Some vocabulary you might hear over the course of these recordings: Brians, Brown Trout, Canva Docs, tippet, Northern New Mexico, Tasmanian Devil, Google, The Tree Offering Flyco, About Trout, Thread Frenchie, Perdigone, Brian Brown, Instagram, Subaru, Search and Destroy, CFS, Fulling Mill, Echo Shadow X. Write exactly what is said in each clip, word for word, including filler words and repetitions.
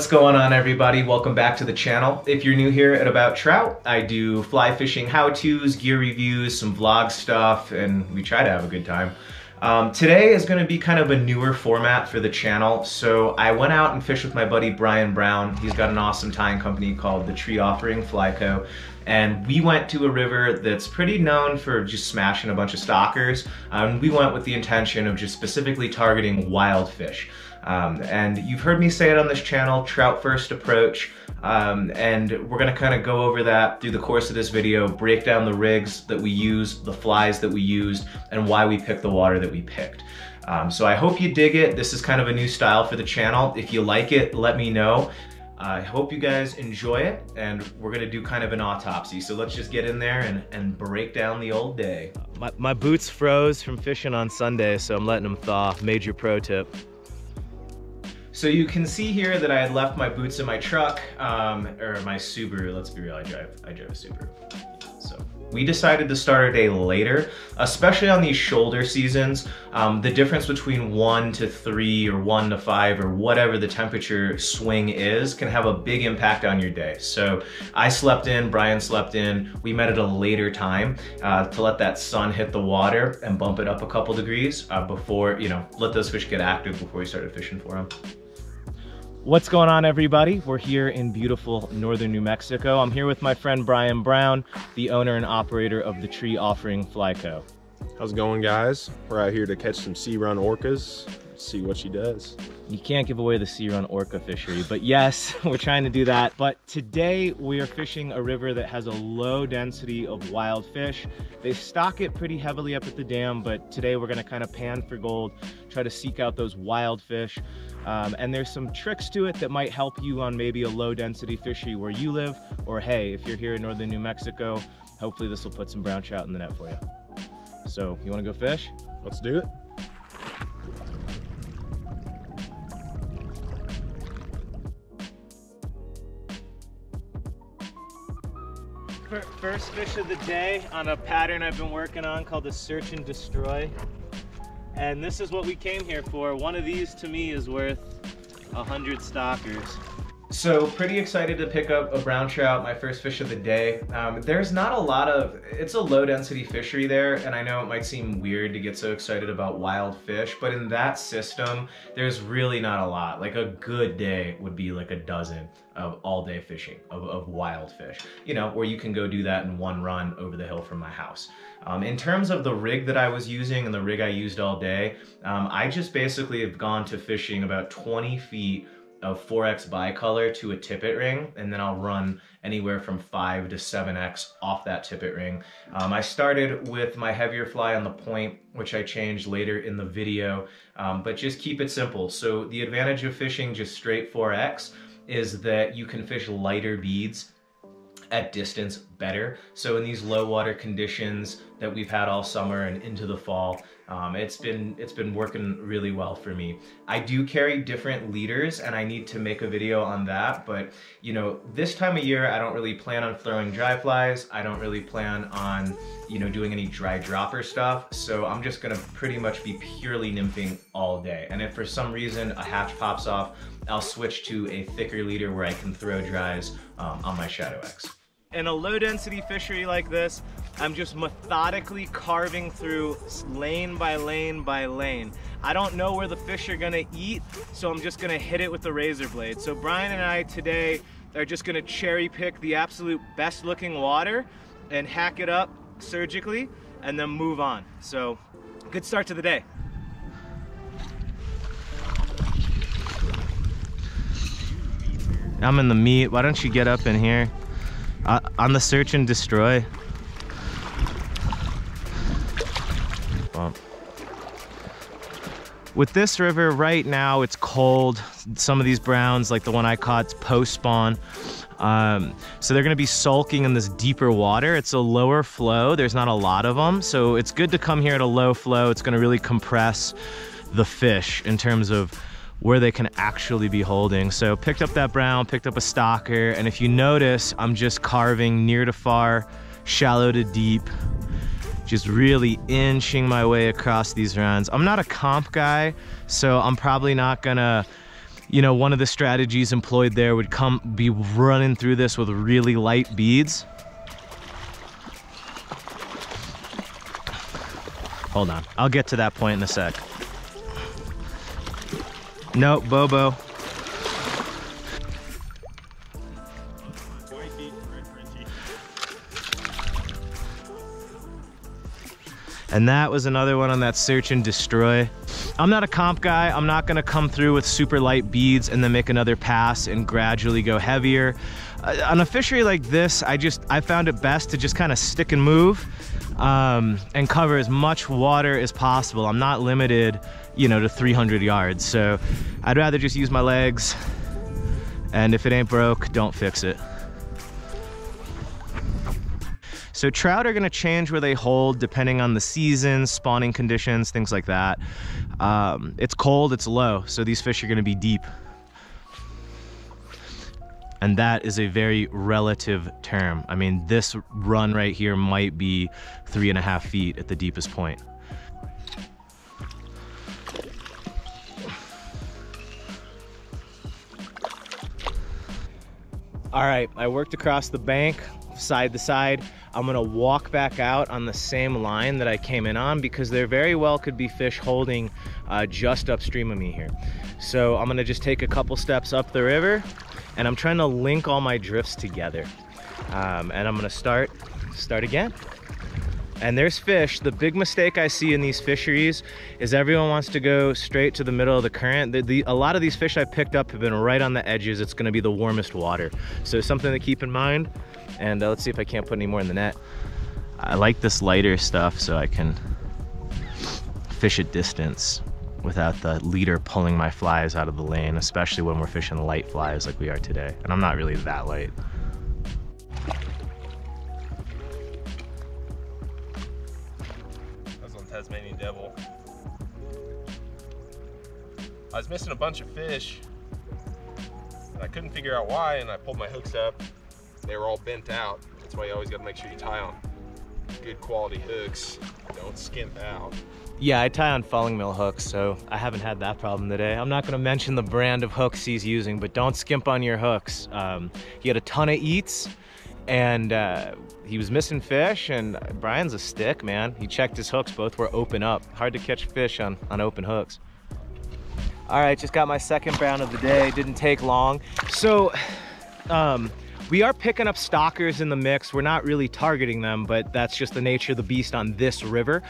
What's going on, everybody? Welcome back to the channel. If you're new here at About Trout, I do fly fishing how-tos, gear reviews, some vlog stuff, and we try to have a good time. Um, today is going to be kind of a newer format for the channel. So I went out and fished with my buddy Brian Brown. He's got an awesome tying company called The Tree Offering Flyco. And we went to a river that's pretty known for just smashing a bunch of stalkers. Um, we went with the intention of just specifically targeting wild fish. Um, and you've heard me say it on this channel, trout first approach, um, and we're gonna kind of go over that through the course of this video, break down the rigs that we use, the flies that we used, and why we picked the water that we picked. Um, so I hope you dig it. This is kind of a new style for the channel. If you like it, let me know. I hope you guys enjoy it, and we're gonna do kind of an autopsy. So let's just get in there and, and break down the old day. My, my boots froze from fishing on Sunday, so I'm letting them thaw. Major pro tip. So you can see here that I had left my boots in my truck, um, or my Subaru. Let's be real, I drive, I drive a Subaru. So we decided to start our day later, especially on these shoulder seasons. Um, the difference between one to three or one to five or whatever the temperature swing is can have a big impact on your day. So I slept in, Brian slept in, we met at a later time uh, to let that sun hit the water and bump it up a couple degrees uh, before, you know, let those fish get active before we started fishing for them. What's going on, everybody? We're here in beautiful northern New Mexico. I'm here with my friend Brian Brown, the owner and operator of The Tree Offering Flyco. How's it going, guys? We're out here to catch some sea run orcas, see what she does. You can't give away the sea run orca fishery, but yes, we're trying to do that. But today we are fishing a river that has a low density of wild fish. They stock it pretty heavily up at the dam, but today we're gonna kind of pan for gold, try to seek out those wild fish. Um, and there's some tricks to it that might help you on maybe a low density fishery where you live, or hey, if you're here in northern New Mexico, hopefully this will put some brown trout in the net for you. So you wanna go fish? Let's do it. First fish of the day on a pattern I've been working on called the Search and Destroy. And this is what we came here for. One of these to me is worth a hundred stalkers. So pretty excited to pick up a brown trout, my first fish of the day. Um, there's not a lot of, it's a low density fishery there, and I know it might seem weird to get so excited about wild fish, but in that system, there's really not a lot. Like, a good day would be like a dozen of all day fishing, of, of wild fish, you know, where you can go do that in one run over the hill from my house. Um, in terms of the rig that I was using and the rig I used all day, um, I just basically have gone to fishing about twenty feet of four X bicolor to a tippet ring, and then I'll run anywhere from five to seven X off that tippet ring. Um, I started with my heavier fly on the point, which I changed later in the video, um, but just keep it simple. So the advantage of fishing just straight four X is that you can fish lighter beads at distance better. So in these low water conditions that we've had all summer and into the fall, um, it's been it's been working really well for me. I do carry different leaders, and I need to make a video on that, but you know, this time of year I don't really plan on throwing dry flies. I don't really plan on, you know, doing any dry dropper stuff. So I'm just gonna pretty much be purely nymphing all day. And if for some reason a hatch pops off, I'll switch to a thicker leader where I can throw dries um, on my Shadow X. In a low density fishery like this, I'm just methodically carving through lane by lane by lane. I don't know where the fish are gonna eat, so I'm just gonna hit it with the razor blade. So Brian and I today are just gonna cherry pick the absolute best looking water and hack it up surgically and then move on. So good start to the day. I'm in the meat. Why don't you get up in here? Uh, on the Search and Destroy. Bump. With this river right now, it's cold. Some of these browns, like the one I caught, it's post-spawn. Um, so they're gonna be sulking in this deeper water. It's a lower flow. There's not a lot of them. So it's good to come here at a low flow. It's gonna really compress the fish in terms of where they can actually be holding. So picked up that brown, picked up a stalker, and if you notice, I'm just carving near to far, shallow to deep, just really inching my way across these runs. I'm not a comp guy, so I'm probably not gonna you know, one of the strategies employed there would come be running through this with really light beads. Hold on, I'll get to that point in a sec. Nope, Bobo. And that was another one on that Search and Destroy. I'm not a comp guy. I'm not gonna come through with super light beads and then make another pass and gradually go heavier. Uh, on a fishery like this, I just, I found it best to just kind of stick and move um, and cover as much water as possible. I'm not limited, you know, to three hundred yards. So I'd rather just use my legs. And if it ain't broke, don't fix it. So trout are gonna change where they hold depending on the season, spawning conditions, things like that. Um, it's cold, it's low, so these fish are gonna be deep. And that is a very relative term. I mean, this run right here might be three and a half feet at the deepest point. All right, I worked across the bank, side to side. I'm gonna walk back out on the same line that I came in on because there very well could be fish holding uh, just upstream of me here. So I'm gonna just take a couple steps up the river and I'm trying to link all my drifts together. Um, and I'm gonna start, start again. And there's fish. The big mistake I see in these fisheries is everyone wants to go straight to the middle of the current. The, the, a lot of these fish I picked up have been right on the edges. It's gonna be the warmest water. So something to keep in mind. And uh, let's see if I can't put any more in the net. I like this lighter stuff so I can fish at distance without the leader pulling my flies out of the lane, especially when we're fishing light flies like we are today. And I'm not really that light. I was on Tasmanian Devil. I was missing a bunch of fish. And I couldn't figure out why, and I pulled my hooks up. They were all bent out. That's why you always gotta make sure you tie on good quality hooks. Don't skimp out. Yeah, I tie on Fulling Mill hooks, so I haven't had that problem today. I'm not gonna mention the brand of hooks he's using, but don't skimp on your hooks. Um, he had a ton of eats, and uh, he was missing fish, and Brian's a stick, man. He checked his hooks, both were open up. Hard to catch fish on, on open hooks. All right, just got my second brown of the day. Didn't take long. So, um, we are picking up stalkers in the mix. We're not really targeting them, but that's just the nature of the beast on this river.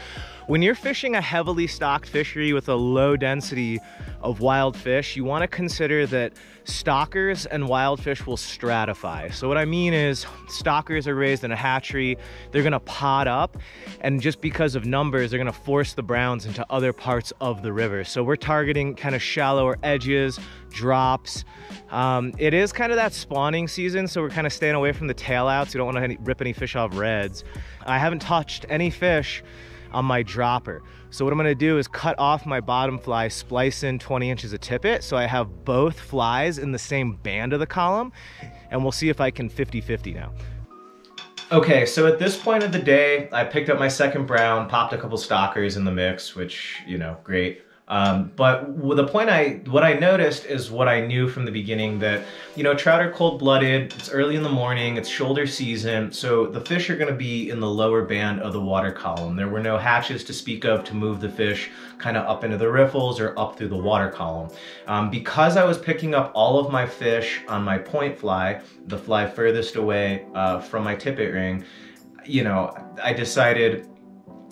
When you're fishing a heavily stocked fishery with a low density of wild fish, you want to consider that stalkers and wild fish will stratify. So what I mean is stalkers are raised in a hatchery. They're going to pod up, and just because of numbers, they're going to force the browns into other parts of the river. So we're targeting kind of shallower edges, drops. Um, it is kind of that spawning season, so we're kind of staying away from the tailouts. You don't want to any, rip any fish off reds. I haven't touched any fish on my dropper. So what I'm gonna do is cut off my bottom fly, splice in twenty inches of tippet, so I have both flies in the same band of the column, and we'll see if I can fifty fifty now. Okay, so at this point of the day, I picked up my second brown, popped a couple stalkers in the mix, which, you know, great. Um, but the point I, what I noticed is what I knew from the beginning that, you know, trout are cold-blooded, it's early in the morning, it's shoulder season, so the fish are gonna be in the lower band of the water column. There were no hatches to speak of to move the fish kind of up into the riffles or up through the water column. Um, because I was picking up all of my fish on my point fly, the fly furthest away uh, from my tippet ring, you know, I decided,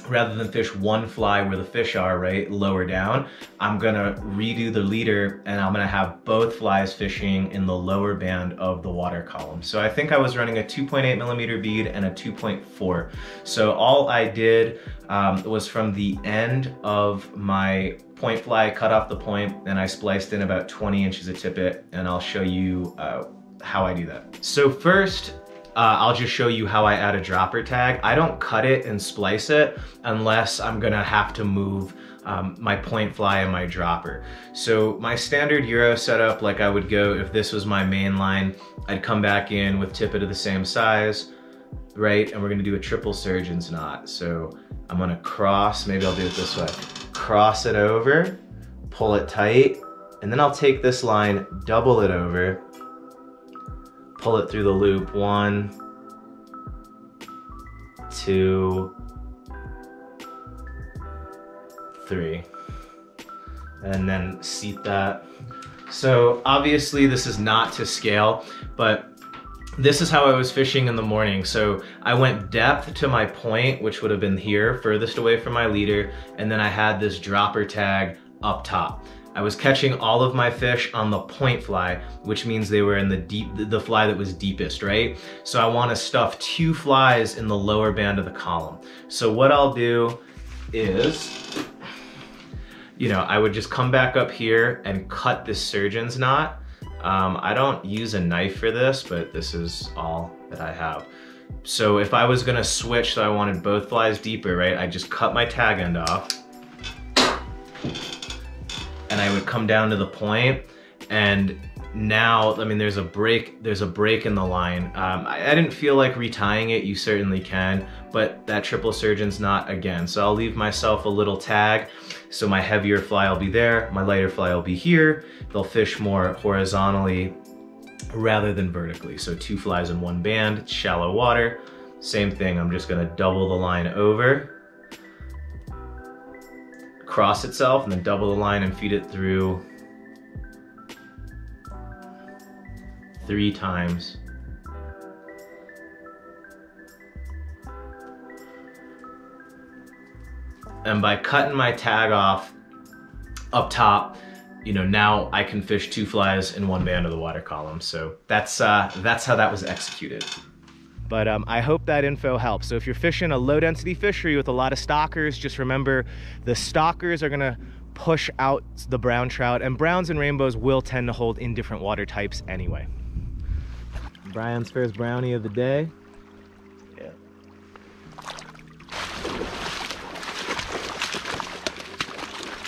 rather than fish one fly where the fish are, right, lower down, I'm gonna redo the leader and I'm gonna have both flies fishing in the lower band of the water column. So I think I was running a two point eight millimeter bead and a two point four. So all I did um, was from the end of my point fly, I cut off the point and I spliced in about twenty inches of tippet, and I'll show you uh, how I do that. So first, Uh, I'll just show you how I add a dropper tag. I don't cut it and splice it unless I'm gonna have to move um, my point fly and my dropper. So my standard Euro setup, like I would go if this was my main line, I'd come back in with tippet of the same size, right? And we're gonna do a triple surgeon's knot. So I'm gonna cross, maybe I'll do it this way. Cross it over, pull it tight, And then I'll take this line, double it over, pull it through the loop, one, two, three, and then seat that. So obviously this is not to scale, but this is how I was fishing in the morning. So I went depth to my point, which would have been here, furthest away from my leader, and then I had this dropper tag up top. I was catching all of my fish on the point fly, which means they were in the deep, the fly that was deepest, right? So I want to stuff two flies in the lower band of the column. So what I'll do is, you know, I would just come back up here and cut this surgeon's knot. Um, I don't use a knife for this, but this is all that I have. So if I was gonna switch, so I wanted both flies deeper, right? I just cut my tag end off. And I would come down to the point, and now, I mean, there's a break, there's a break in the line. Um, I, I didn't feel like retying it, you certainly can, but that triple surgeon's knot again. So I'll leave myself a little tag. So my heavier fly will be there, my lighter fly will be here. They'll fish more horizontally rather than vertically. So two flies in one band, it's shallow water. Same thing, I'm just gonna double the line over, cross itself, and then double the line and feed it through three times. And by cutting my tag off up top, you know, now I can fish two flies in one band of the water column. So that's, uh, that's how that was executed. But um, I hope that info helps. So if you're fishing a low density fishery with a lot of stalkers, just remember the stalkers are gonna push out the brown trout, and browns and rainbows will tend to hold in different water types anyway. Brian's first brownie of the day. Yeah.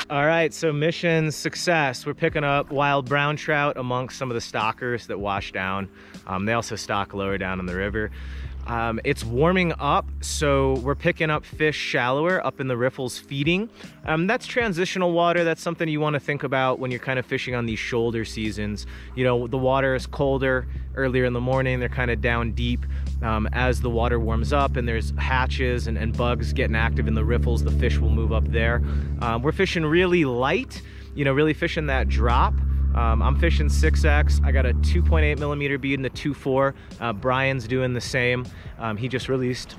All right, so mission success. We're picking up wild brown trout amongst some of the stalkers that wash down. Um, they also stalk lower down in the river. Um, it's warming up, so we're picking up fish shallower up in the riffles feeding. Um, that's transitional water. That's something you want to think about when you're kind of fishing on these shoulder seasons. You know, the water is colder earlier in the morning. They're kind of down deep. Um, as the water warms up and there's hatches and, and bugs getting active in the riffles, the fish will move up there. Um, we're fishing really light, you know, really fishing that drop. Um, I'm fishing six X. I got a two point eight millimeter bead and a two point four. Uh, Brian's doing the same. Um, he just released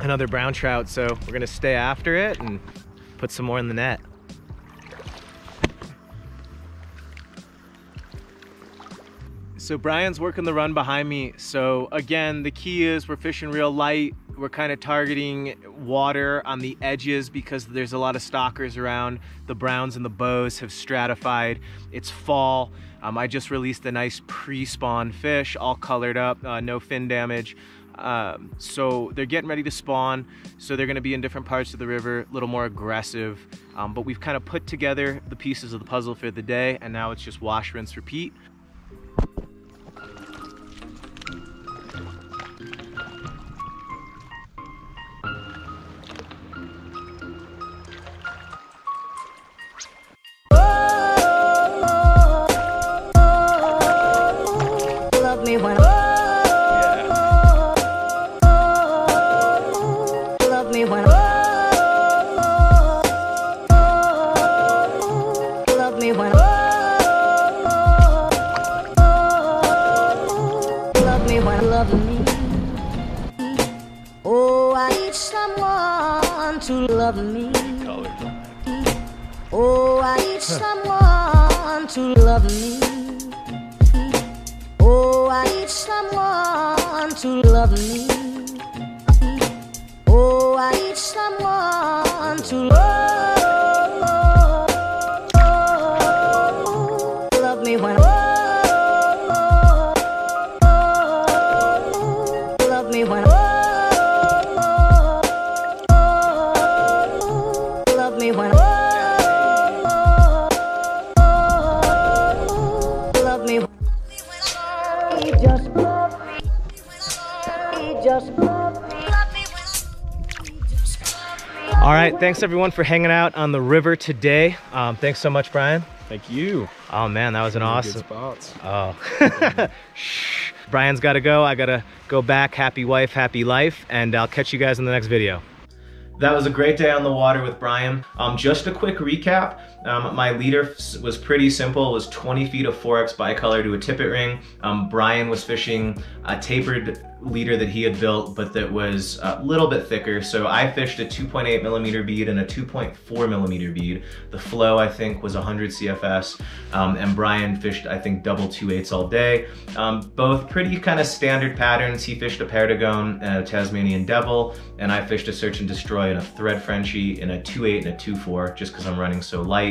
another brown trout, so we're gonna stay after it and put some more in the net. So Brian's working the run behind me. So again, the key is we're fishing real light. We're kind of targeting water on the edges because there's a lot of stalkers around. The browns and the bows have stratified. It's fall. Um, I just released a nice pre-spawn fish, all colored up, uh, no fin damage. Um, so they're getting ready to spawn. So they're gonna be in different parts of the river, a little more aggressive. Um, but we've kind of put together the pieces of the puzzle for the day, and now it's just wash, rinse, repeat. Just All right, thanks everyone for hanging out on the river today. Um, thanks so much, Brian. Thank you. Oh man, that was an awesome. Oh, shh. Brian's gotta go, I gotta go back. Happy wife, happy life, and I'll catch you guys in the next video. That was a great day on the water with Brian. Um, just a quick recap, um, my leader was pretty simple. It was twenty feet of four X bicolor to a tippet ring. Um, Brian was fishing a tapered leader that he had built, but that was a little bit thicker. So I fished a two point eight millimeter bead and a two point four millimeter bead. The flow, I think, was one hundred C F S, um, and Brian fished, I think, double two eights all day. Um, both pretty kind of standard patterns. He fished a Perdigone and a Tasmanian Devil, and I fished a Search and Destroy and a Thread Frenchie and a two eight and a two four, just because I'm running so light.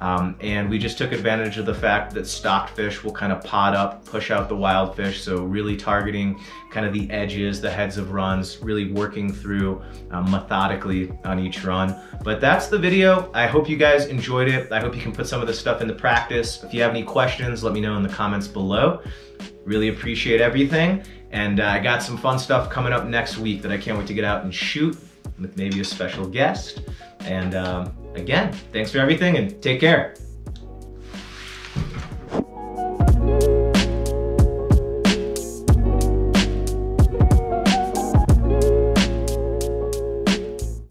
Um, and we just took advantage of the fact that stocked fish will kind of pod up, push out the wild fish, so really targeting kind of the edges, the heads of runs, really working through um, methodically on each run. But that's the video. I hope you guys enjoyed it. I hope you can put some of this stuff into practice. If you have any questions, let me know in the comments below. Really appreciate everything. And uh, I got some fun stuff coming up next week that I can't wait to get out and shoot, with maybe a special guest. And um, again, thanks for everything and take care.